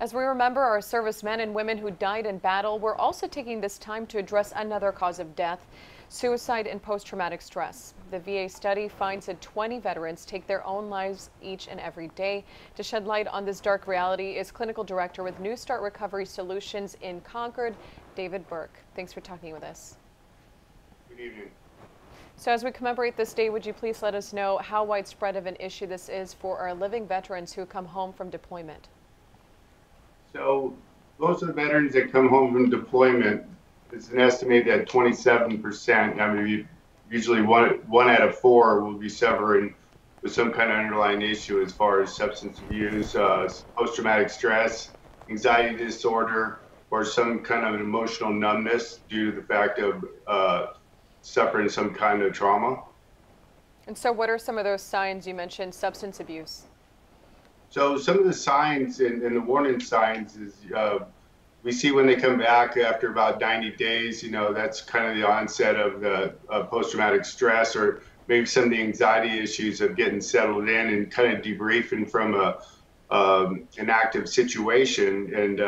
As we remember, our servicemen and women who died in battle, we're also taking this time to address another cause of death, suicide and post-traumatic stress. The VA study finds that 20 veterans take their own lives each and every day. To shed light on this dark reality is Clinical Director with New Start Recovery Solutions in Concord, David Burke. Thanks for talking with us. Good evening. So as we commemorate this day, would you please let us know how widespread of an issue this is for our living veterans who come home from deployment? So most of the veterans that come home from deployment, it's an estimate that 27%, I mean, usually one out of four will be suffering with some kind of underlying issue as far as substance abuse, post-traumatic stress, anxiety disorder, or some kind of an emotional numbness due to the fact of suffering some kind of trauma. And so what are some of those signs? You mentioned substance abuse. So some of the signs and the warning signs is we see when they come back after about 90 days, you know, that's kind of the onset of the post-traumatic stress or maybe some of the anxiety issues of getting settled in and kind of debriefing from a, an active situation. And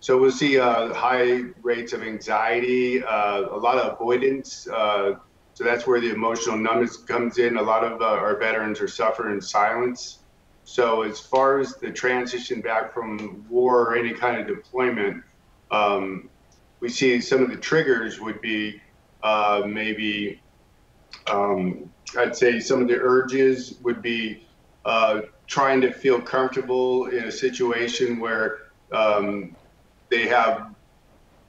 so we'll see high rates of anxiety, a lot of avoidance. So that's where the emotional numbness comes in. A lot of our veterans are suffering in silence. So as far as the transition back from war or any kind of deployment, we see some of the triggers would be maybe, I'd say some of the urges would be trying to feel comfortable in a situation where they have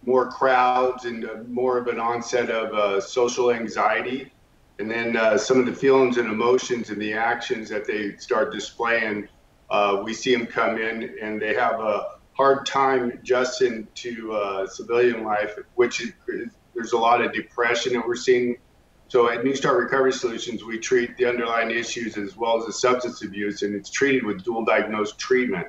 more crowds and more of an onset of social anxiety. And then some of the feelings and emotions and the actions that they start displaying, we see them come in and they have a hard time adjusting to civilian life, which is, there's a lot of depression that we're seeing. So at New Start Recovery Solutions, we treat the underlying issues as well as the substance abuse, and it's treated with dual diagnosed treatment.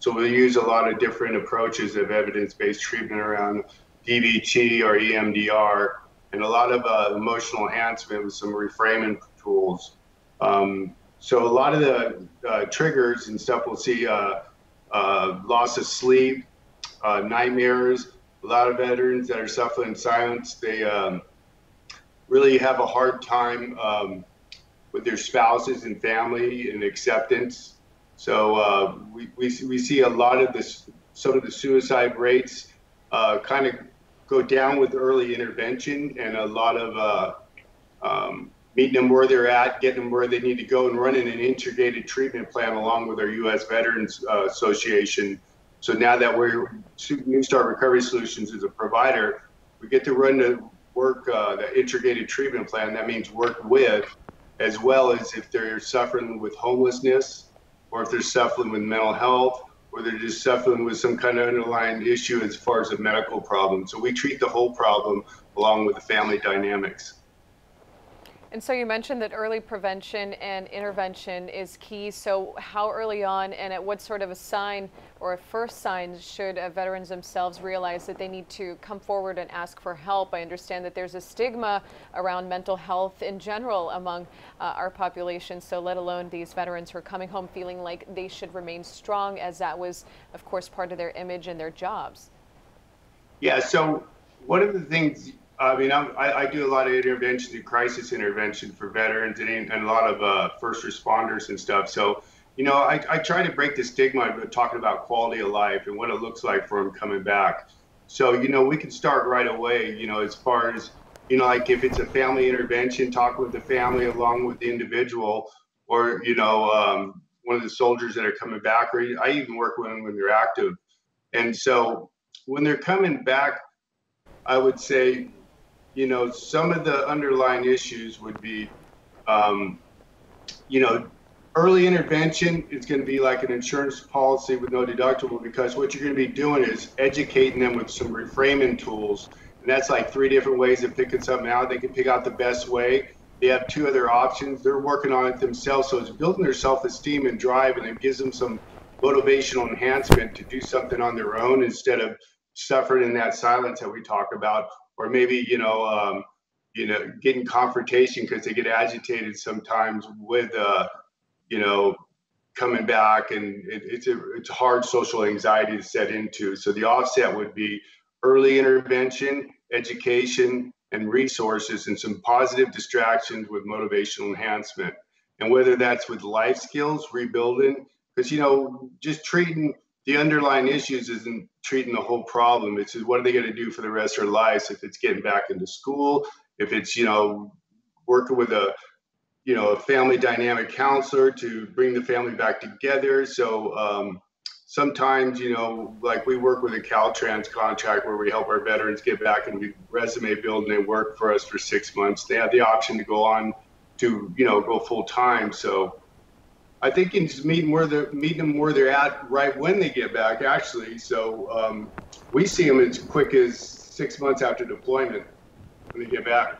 So we use a lot of different approaches of evidence-based treatment around DBT or EMDR, and a lot of emotional enhancement with some reframing tools. So a lot of the triggers and stuff we'll see, loss of sleep, nightmares. A lot of veterans that are suffering in silence, they really have a hard time with their spouses and family and acceptance. So we see a lot of this, some of the suicide rates kind of go down with early intervention and a lot of meeting them where they're at, getting them where they need to go and running an integrated treatment plan along with our U.S. Veterans Association. So now that we're New Start Recovery Solutions as a provider, we get to run the work, the integrated treatment plan. That means work with, as well as if they're suffering with homelessness or if they're suffering with mental health, or they're just suffering with some kind of underlying issue as far as a medical problem. So we treat the whole problem along with the family dynamics. And so you mentioned that early prevention and intervention is key. So how early on and at what sort of a sign or a first sign should veterans themselves realize that they need to come forward and ask for help? I understand that there's a stigma around mental health in general among our population, so let alone these veterans who are coming home feeling like they should remain strong, as that was, of course, part of their image and their jobs. Yeah, so one of the things, I mean, I do a lot of interventions and crisis intervention for veterans and a lot of first responders and stuff. So, you know, I try to break the stigma of talking about quality of life and what it looks like for them coming back. So, you know, we can start right away, you know, as far as, you know, like if it's a family intervention, talk with the family along with the individual or, you know, one of the soldiers that are coming back, or I even work with them when they're active. And so when they're coming back, I would say, you know, some of the underlying issues would be, you know, early intervention is going to be like an insurance policy with no deductible, because what you're going to be doing is educating them with some reframing tools. And that's like 3 different ways of picking something out. They can pick out the best way. They have 2 other options. They're working on it themselves. So it's building their self-esteem and drive, and it gives them some motivational enhancement to do something on their own instead of suffering in that silence that we talk about. Or maybe, you know, getting confrontation because they get agitated sometimes with, you know, coming back, and it's hard social anxiety to set into. So the offset would be early intervention, education, and resources, and some positive distractions with motivational enhancement. And whether that's with life skills, rebuilding, because, you know, just treating the underlying issues isn't treating the whole problem. It's just, what are they going to do for the rest of their lives? If it's getting back into school, if it's, you know, working with a, you know, a family dynamic counselor to bring the family back together. So sometimes, you know, like we work with a Caltrans contract where we help our veterans get back and we resume build, and they work for us for 6 months. They have the option to go on to, you know, go full time. So I think in just meeting them where they're at right when they get back, actually. So we see them as quick as 6 months after deployment when they get back.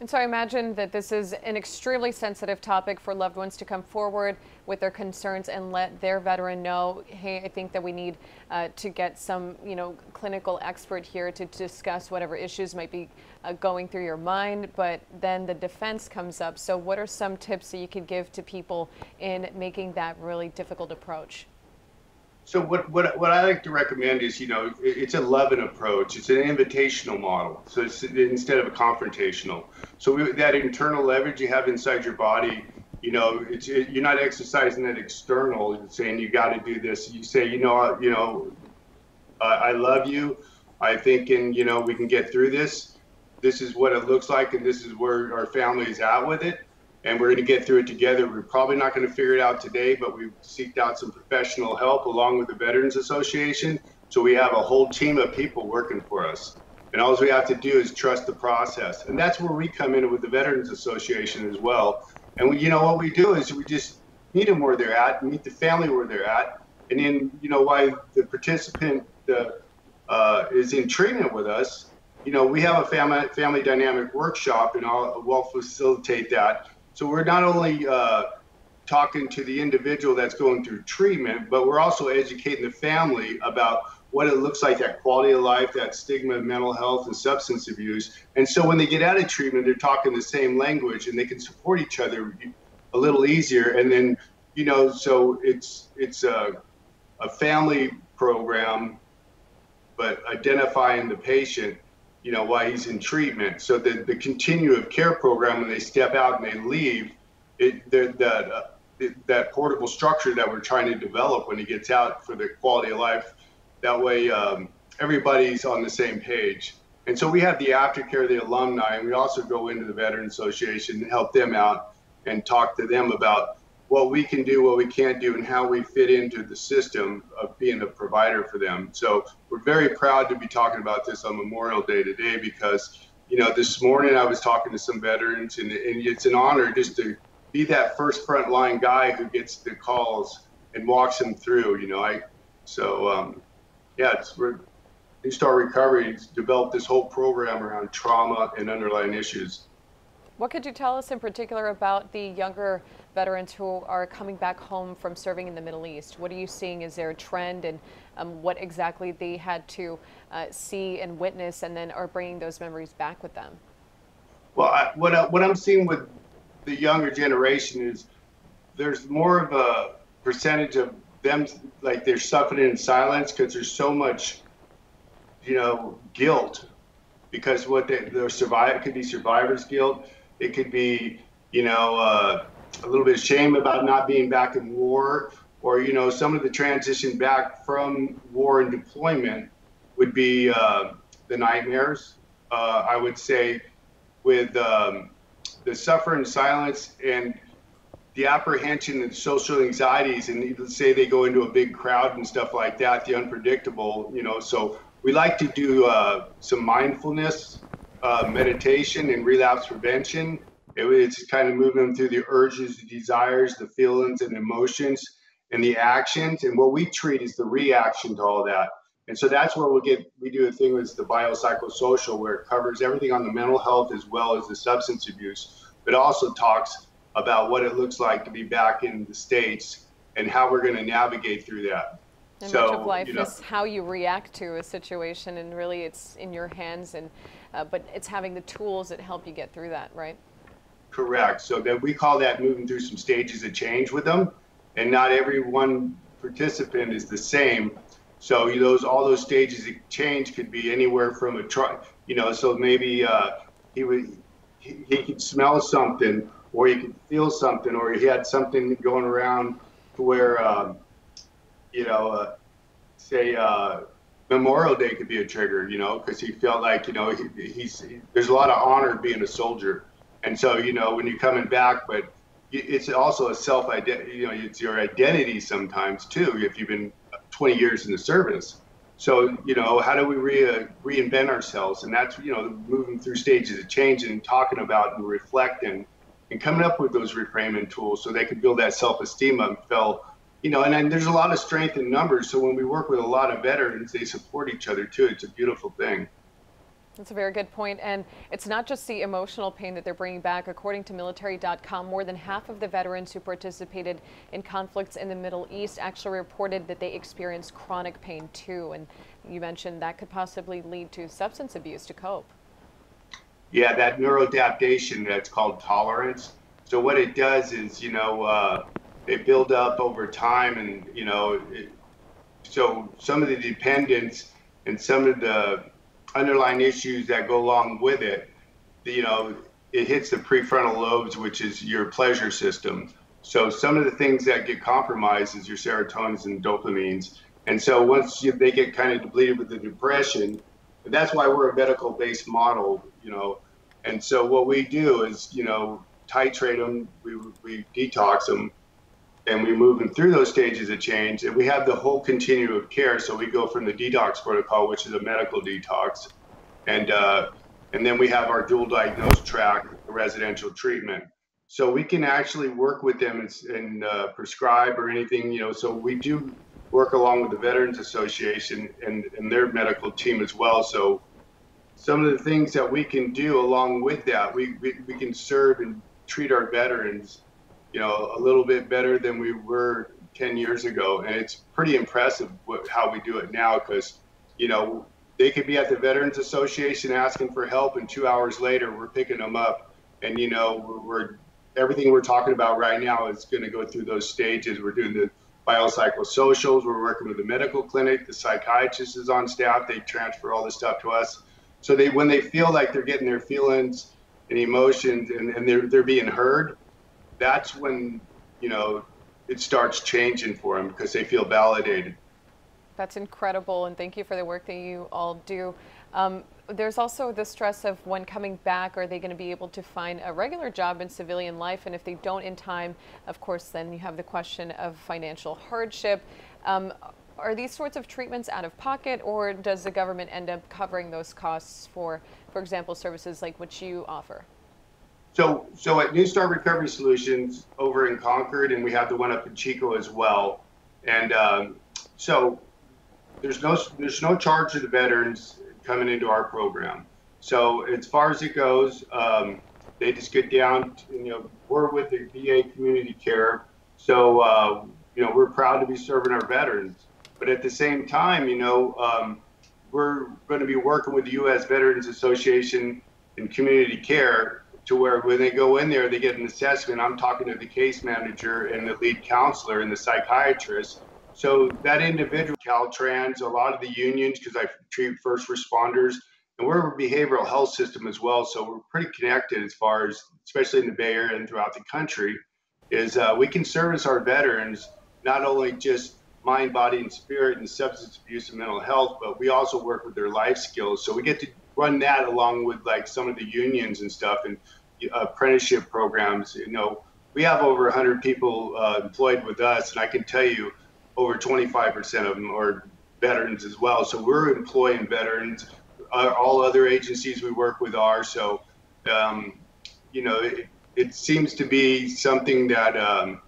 And so I imagine that this is an extremely sensitive topic for loved ones to come forward with their concerns and let their veteran know, hey, I think that we need to get some, you know, clinical expert here to discuss whatever issues might be going through your mind. But then the defense comes up. So what are some tips that you could give to people in making that really difficult approach? So what I like to recommend is, you know, it's a loving approach. It's an invitational model. So it's instead of a confrontational. So that internal leverage you have inside your body, you know, you're not exercising that external and saying you got to do this. You say, I love you. I think, and you know, we can get through this. This is what it looks like, and this is where our family is at with it. And we're going to get through it together. We're probably not going to figure it out today, but we've seeked out some professional help along with the Veterans Association. So we have a whole team of people working for us. And all we have to do is trust the process. And that's where we come in with the Veterans Association as well. And, you know, what we do is we just meet them where they're at, meet the family where they're at. And then, you know, while the participant is in treatment with us, you know, we have a family dynamic workshop, and we'll facilitate that. So we're not only talking to the individual that's going through treatment, but we're also educating the family about what it looks like, that quality of life, that stigma of mental health and substance abuse. And so when they get out of treatment, they're talking the same language, and they can support each other a little easier. And then, you know, so it's a family program, but identifying the patient, you know, while he's in treatment. So the continuum of care program, when they step out and they leave, that portable structure that we're trying to develop when he gets out for the quality of life, that way everybody's on the same page. And so we have the aftercare, the alumni, and we also go into the Veterans Association and help them out and talk to them about what we can do, what we can't do, and how we fit into the system of being a provider for them. So we're very proud to be talking about this on Memorial Day today, because, you know, this morning I was talking to some veterans, and it's an honor just to be that first frontline guy who gets the calls and walks them through, you know. Yeah, New Start Recovery has developed this whole program around trauma and underlying issues. What could you tell us in particular about the younger veterans who are coming back home from serving in the Middle East? What are you seeing as their trend, and what exactly they had to see and witness, and then are bringing those memories back with them? Well, what I'm seeing with the younger generation is there's more of a percentage of them, like, they're suffering in silence because there's so much, you know, guilt, because what they're surviving could be survivor's guilt. It could be, you know, a little bit of shame about not being back in war, or, you know, some of the transition back from war and deployment would be the nightmares. I would say with the suffering silence and the apprehension and social anxieties, and let's say they go into a big crowd and stuff like that, the unpredictable, you know. So we like to do some mindfulness, meditation, and relapse prevention. It's kind of moving them through the urges, the desires, the feelings and emotions and the actions. And what we treat is the reaction to all that. And so that's where we do a thing with the biopsychosocial, where it covers everything on the mental health as well as the substance abuse, but also talks about what it looks like to be back in the States and how we're going to navigate through that. And so, much of life, you know, is how you react to a situation, and really it's in your hands, and but it's having the tools that help you get through that, right? Correct. So that we call that moving through some stages of change with them. and not every one participant is the same. So those, all those stages of change could be anywhere from a so maybe he could smell something, or he could feel something, or he had something going around to where say Memorial Day could be a trigger, because he felt like there's a lot of honor being a soldier, and so when you're coming back, but it's also a self-identity, it's your identity sometimes too if you've been 20 years in the service. So how do we reinvent ourselves? And that's moving through stages of change and talking about and reflecting and coming up with those reframing tools so they could build that self-esteem and feel. And then there's a lot of strength in numbers. So when we work with a lot of veterans, they support each other too. It's a beautiful thing. That's a very good point. And it's not just the emotional pain that they're bringing back. According to military.com, more than half of the veterans who participated in conflicts in the Middle East actually reported that they experienced chronic pain too. And you mentioned that could possibly lead to substance abuse to cope. Yeah, that neuroadaptation, that's called tolerance. So what it does is, they build up over time, and so some of the dependence and some of the underlying issues that go along with it, it hits the prefrontal lobes, which is your pleasure system. So some of the things that get compromised is your serotonins and dopamines, and so once they get kind of depleted with the depression, that's why we're a medical-based model, and so what we do is titrate them, we detox them, and we move them through those stages of change, and we have the whole continuum of care. So we go from the detox protocol, which is a medical detox, and then we have our dual diagnosed track, residential treatment. So we can actually work with them and prescribe or anything, so we do work along with the Veterans Association and their medical team as well. So some of the things that we can do along with that, we can serve and treat our veterans a little bit better than we were 10 years ago. And it's pretty impressive how we do it now, because, they could be at the Veterans Association asking for help, and 2 hours later, we're picking them up. And, everything we're talking about right now is going to go through those stages. We're doing the biopsychosocials. We're working with the medical clinic. The psychiatrist is on staff. They transfer all this stuff to us. So when they feel like they're getting their feelings and emotions and they're being heard, that's when, it starts changing for them, because they feel validated. That's incredible, and thank you for the work that you all do. There's also the stress of when coming back, are they going to be able to find a regular job in civilian life? And if they don't in time, of course, then you have the question of financial hardship. Are these sorts of treatments out of pocket, or does the government end up covering those costs for example, services like what you offer? So at New Start Recovery Solutions over in Concord, and we have the one up in Chico as well. And so there's no charge to the veterans coming into our program. So as far as it goes, they just get down. We're with the VA community care, so we're proud to be serving our veterans. But at the same time, we're going to be working with the U.S. Veterans Association in community care, to where when they go in there, they get an assessment. I'm talking to the case manager and the lead counselor and the psychiatrist. So that individual, Caltrans, a lot of the unions, because I treat first responders, and we're a behavioral health system as well. So we're pretty connected as far as, especially in the Bay Area and throughout the country, is we can service our veterans, not only just mind, body, and spirit and substance abuse and mental health, but we also work with their life skills. So we get to run that along with like some of the unions and stuff, and apprenticeship programs. We have over 100 people employed with us, and I can tell you over 25% of them are veterans as well. So we're employing veterans. All other agencies we work with are. So it seems to be something that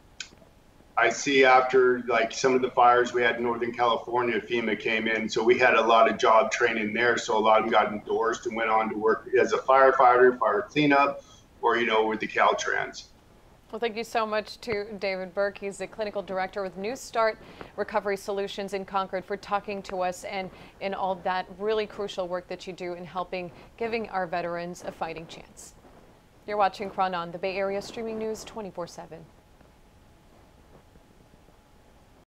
I see after like some of the fires we had in Northern California. FEMA came in, so we had a lot of job training there, so a lot of them got endorsed and went on to work as a firefighter, fire cleanup, or with the Caltrans. Well, thank you so much to David Burke. He's the clinical director with New Start Recovery Solutions in Concord, for talking to us and in all that really crucial work that you do in helping giving our veterans a fighting chance. You're watching Kron on the Bay Area, streaming news 24/7.